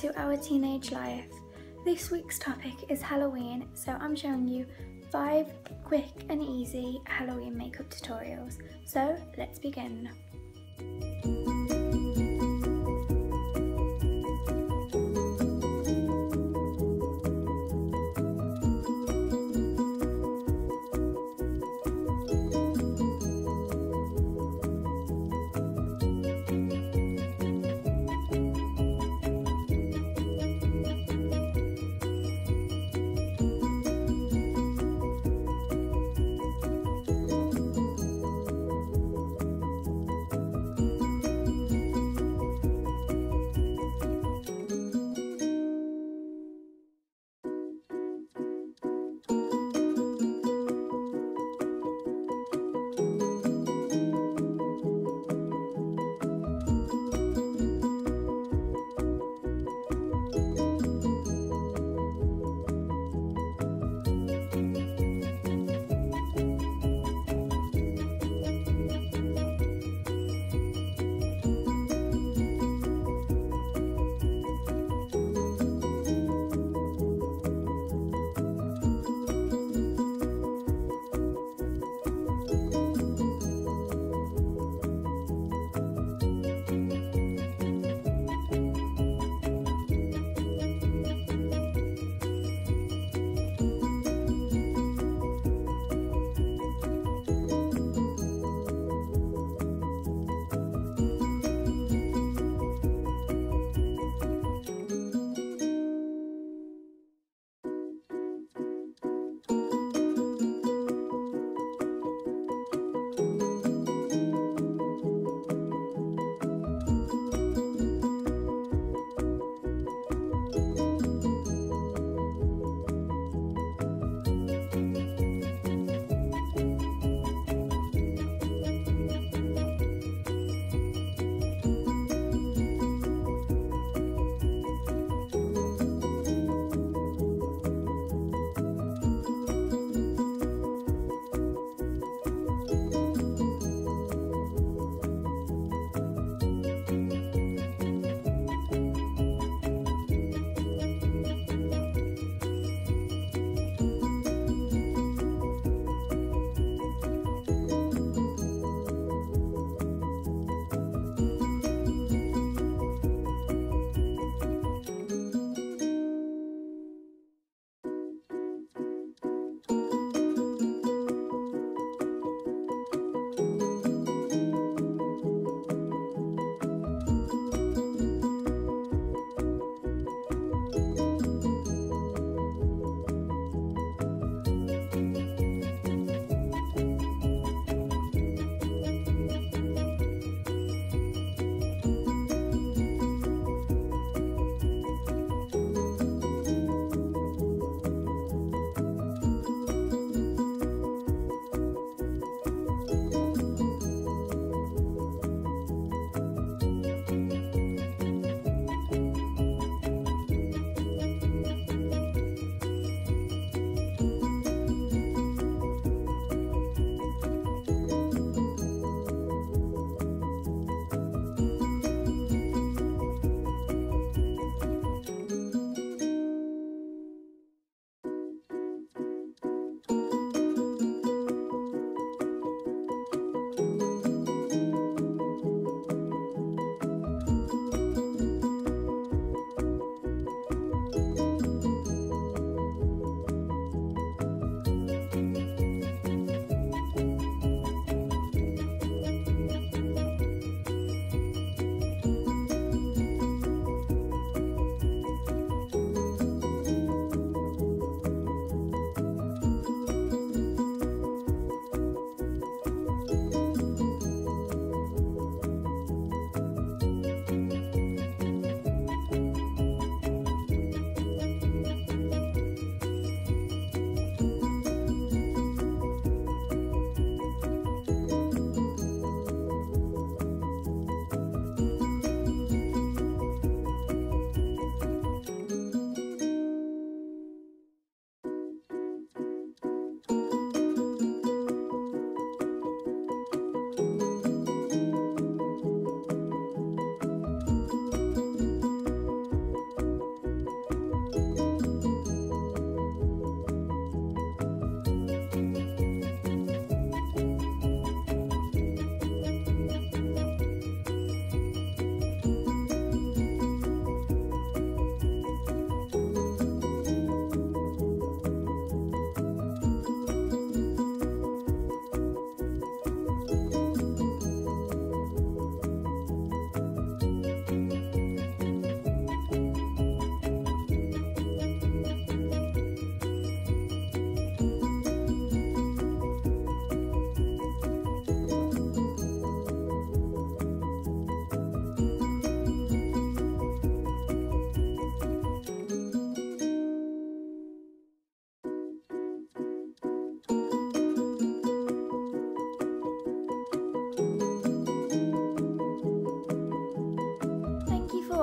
to Our Teenage Life. This week's topic is Halloween, so I'm showing you 5 quick and easy Halloween makeup tutorials. So let's begin.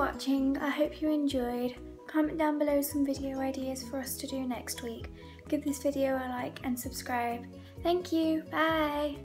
watching. I hope you enjoyed. Comment down below some video ideas for us to do next week. Give this video a like and subscribe. Thank you, bye!